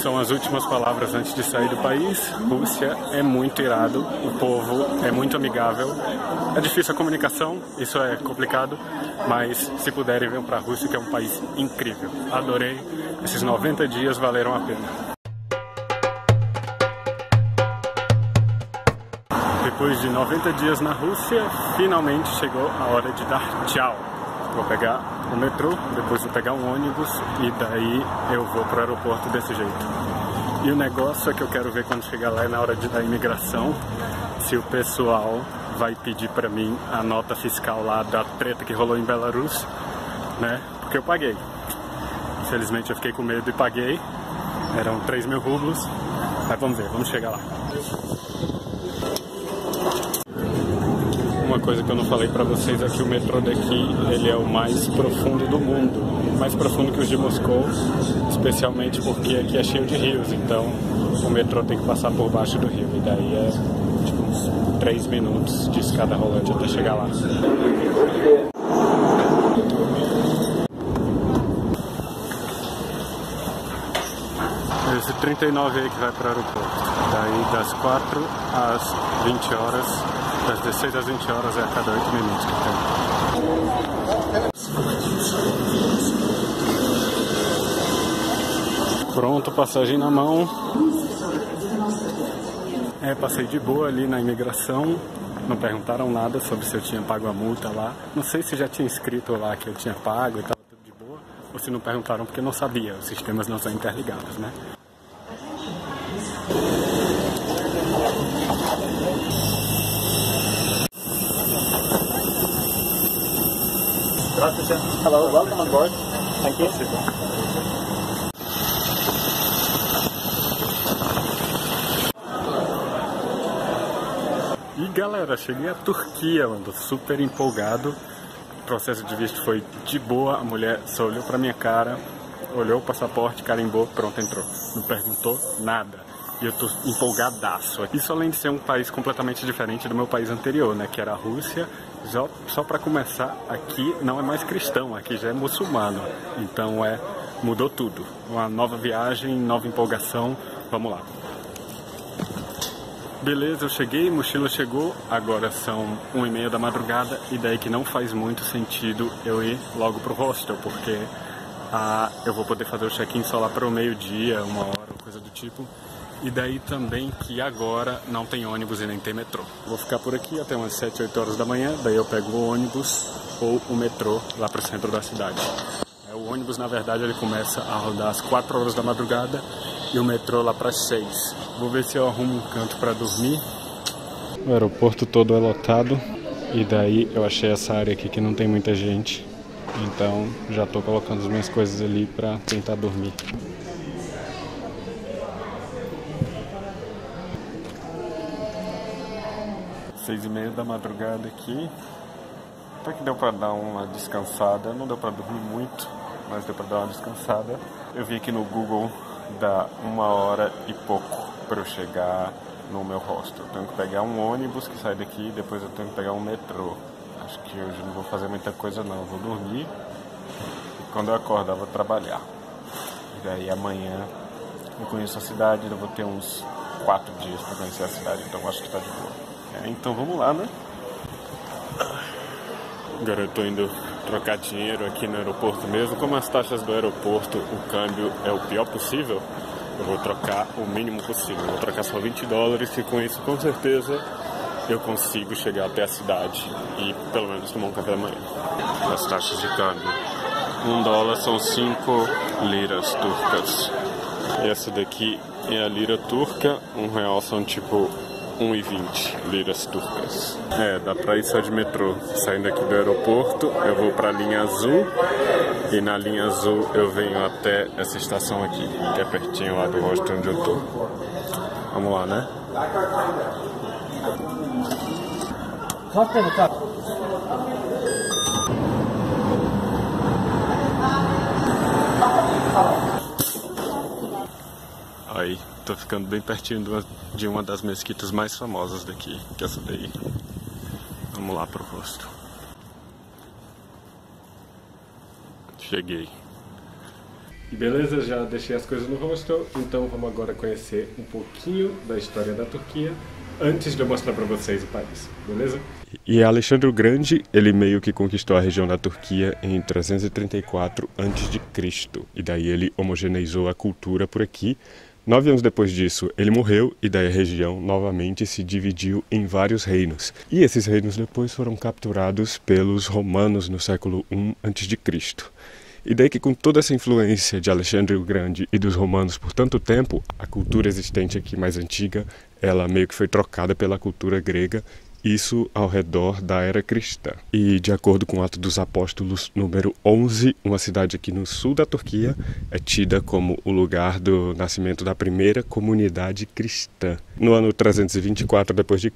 São as últimas palavras antes de sair do país. Rússia é muito irado, o povo é muito amigável. É difícil a comunicação, isso é complicado, mas se puderem, venham para a Rússia, que é um país incrível. Adorei, esses 90 dias valeram a pena. Depois de 90 dias na Rússia, finalmente chegou a hora de dar tchau. Vou pegar o metrô, depois vou pegar um ônibus e daí eu vou pro aeroporto desse jeito. E o negócio que eu quero ver quando chegar lá é na hora da imigração, se o pessoal vai pedir pra mim a nota fiscal lá da treta que rolou em Belarus, né? Porque eu paguei. Infelizmente eu fiquei com medo e paguei. Eram 3 mil rublos, mas vamos ver, vamos chegar lá. Uma coisa que eu não falei pra vocês é que o metrô daqui, ele é o mais profundo do mundo, mais profundo que os de Moscou, especialmente porque aqui é cheio de rios, então o metrô tem que passar por baixo do rio, e daí é tipo uns 3 minutos de escada rolante até chegar lá. Esse 39 aí que vai pro aeroporto, daí das 4 às 20 horas, das 16 às 20 horas é a cada 8 minutos que tem. Pronto, passagem na mão. Passei de boa ali na imigração. Não perguntaram nada sobre se eu tinha pago a multa lá. Não sei se já tinha escrito lá que eu tinha pago e tava tudo de boa. Ou se não perguntaram porque não sabia. Os sistemas não são interligados, né? Hello, welcome on board. Thank you. E galera, cheguei à Turquia, mano, super empolgado. O processo de visto foi de boa, a mulher só olhou pra minha cara, olhou o passaporte, carimbou, pronto, entrou. Não perguntou nada. E eu tô empolgadaço. Isso além de ser um país completamente diferente do meu país anterior, né? Que era a Rússia. Só pra começar, aqui não é mais cristão, aqui já é muçulmano. Então mudou tudo. Uma nova viagem, nova empolgação. Vamos lá. Beleza, eu cheguei, mochila chegou. Agora são 1h30 da madrugada. E daí que não faz muito sentido eu ir logo pro hostel, porque eu vou poder fazer o check-in só lá pro meio-dia, 1 hora, coisa do tipo. E daí também que agora não tem ônibus e nem tem metrô. Vou ficar por aqui até umas 7, 8 horas da manhã, daí eu pego o ônibus ou o metrô lá pro centro da cidade. O ônibus, na verdade, ele começa a rodar às 4 horas da madrugada e o metrô lá para 6. Vou ver se eu arrumo um canto para dormir. O aeroporto todo é lotado e daí eu achei essa área aqui que não tem muita gente. Então já tô colocando as minhas coisas ali para tentar dormir. Seis e meia da madrugada aqui, até que deu pra dar uma descansada, não deu pra dormir muito, mas deu pra dar uma descansada. Eu vi aqui no Google, dá 1 hora e pouco pra eu chegar no meu hostel. Eu tenho que pegar um ônibus que sai daqui, depois eu tenho que pegar um metrô. Acho que hoje não vou fazer muita coisa não, eu vou dormir e quando eu acordar eu vou trabalhar. E daí amanhã eu conheço a cidade, eu vou ter uns 4 dias pra conhecer a cidade, então acho que tá de boa. Então vamos lá, né? Agora eu tô indo trocar dinheiro aqui no aeroporto mesmo. Como as taxas do aeroporto, o câmbio é o pior possível, eu vou trocar o mínimo possível. Eu vou trocar só 20 dólares e com isso, com certeza, eu consigo chegar até a cidade e pelo menos tomar um café da manhã. As taxas de câmbio. 1 dólar são 5 liras turcas. Essa daqui é a lira turca. 1 real são tipo 1,20 liras turcas. Dá pra ir só de metrô. Saindo aqui do aeroporto, eu vou pra linha azul. E na linha azul eu venho até essa estação aqui, que é pertinho lá do hostel onde eu tô. Vamos lá, né? Aí, tô ficando bem pertinho de uma das mesquitas mais famosas daqui, que é essa daí. Vamos lá pro rosto. Cheguei. E beleza, já deixei as coisas no rosto, então vamos agora conhecer um pouquinho da história da Turquia, antes de eu mostrar para vocês o país, beleza? E Alexandre o Grande, ele meio que conquistou a região da Turquia em 334 a.C. E daí ele homogeneizou a cultura por aqui. 9 anos depois disso, ele morreu e daí a região novamente se dividiu em vários reinos. E esses reinos depois foram capturados pelos romanos no século I a.C. E daí que com toda essa influência de Alexandre o Grande e dos romanos por tanto tempo, a cultura existente aqui mais antiga, ela meio que foi trocada pela cultura grega, isso ao redor da era cristã. E de acordo com o Ato dos Apóstolos número 11, uma cidade aqui no sul da Turquia é tida como o lugar do nascimento da primeira comunidade cristã. No ano 324 d.C.,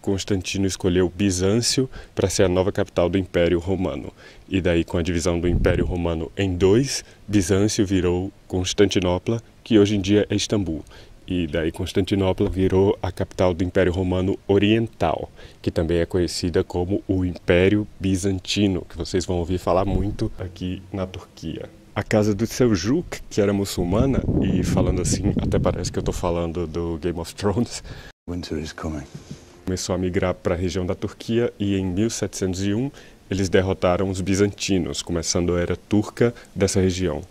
Constantino escolheu Bizâncio para ser a nova capital do Império Romano. E daí, com a divisão do Império Romano em dois, Bizâncio virou Constantinopla, que hoje em dia é Istambul. E daí Constantinopla virou a capital do Império Romano Oriental, que também é conhecida como o Império Bizantino, que vocês vão ouvir falar muito aqui na Turquia. A casa do Seljuk, que era muçulmana, e falando assim, até parece que eu tô falando do Game of Thrones. Winter is coming. Começou a migrar para a região da Turquia e em 1701 eles derrotaram os bizantinos, começando a era turca dessa região.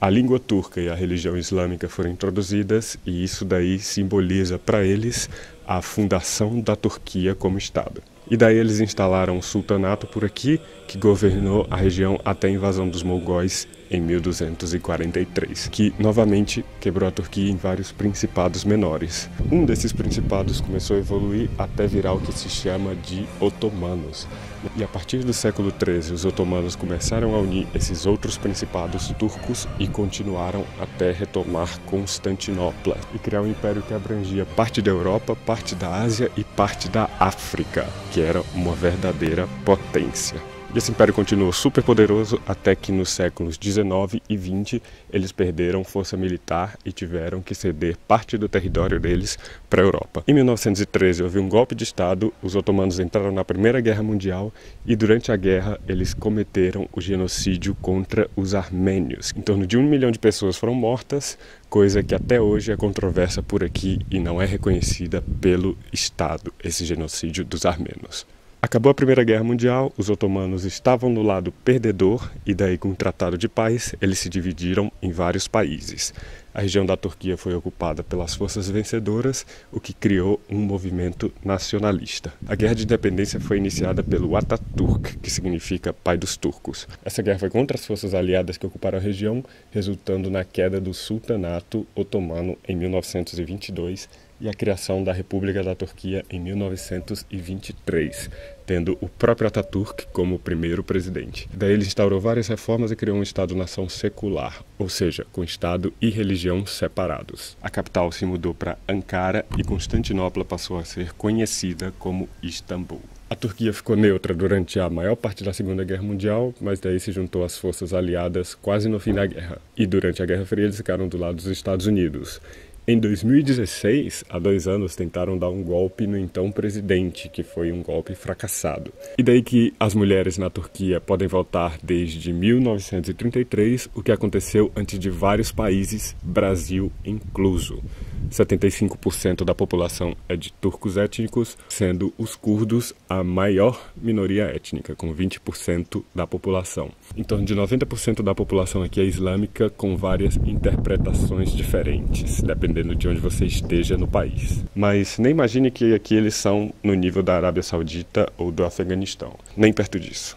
A língua turca e a religião islâmica foram introduzidas e isso daí simboliza para eles a fundação da Turquia como Estado. E daí eles instalaram um sultanato por aqui que governou a região até a invasão dos mongóis em 1243, que novamente quebrou a Turquia em vários principados menores. Um desses principados começou a evoluir até virar o que se chama de Otomanos. E a partir do século XIII, os otomanos começaram a unir esses outros principados turcos e continuaram até retomar Constantinopla e criar um império que abrangia parte da Europa, parte da Ásia e parte da África, que era uma verdadeira potência. E esse império continuou super poderoso até que nos séculos 19 e 20 eles perderam força militar e tiveram que ceder parte do território deles para a Europa. Em 1913 houve um golpe de estado, os otomanos entraram na Primeira Guerra Mundial e durante a guerra eles cometeram o genocídio contra os armênios. Em torno de 1 milhão de pessoas foram mortas, coisa que até hoje é controversa por aqui e não é reconhecida pelo Estado, esse genocídio dos armênios. Acabou a Primeira Guerra Mundial, os otomanos estavam no lado perdedor e daí com o Tratado de Paz eles se dividiram em vários países. A região da Turquia foi ocupada pelas forças vencedoras, o que criou um movimento nacionalista. A Guerra de Independência foi iniciada pelo Atatürk, que significa Pai dos Turcos. Essa guerra foi contra as forças aliadas que ocuparam a região, resultando na queda do Sultanato Otomano em 1922 e a criação da República da Turquia em 1923, tendo o próprio Atatürk como primeiro presidente. Daí ele instaurou várias reformas e criou um Estado-nação secular, ou seja, com Estado e religião separados. A capital se mudou para Ankara e Constantinopla passou a ser conhecida como Istambul. A Turquia ficou neutra durante a maior parte da Segunda Guerra Mundial, mas daí se juntou às forças aliadas quase no fim da guerra. E durante a Guerra Fria eles ficaram do lado dos Estados Unidos. Em 2016, há 2 anos, tentaram dar um golpe no então presidente, que foi um golpe fracassado. E daí que as mulheres na Turquia podem votar desde 1933, o que aconteceu antes de vários países, Brasil incluso. 75% da população é de turcos étnicos, sendo os curdos a maior minoria étnica, com 20% da população. Em torno de 90% da população aqui é islâmica, com várias interpretações diferentes, dependendo de onde você esteja no país. Mas nem imagine que aqui eles são no nível da Arábia Saudita ou do Afeganistão, nem perto disso.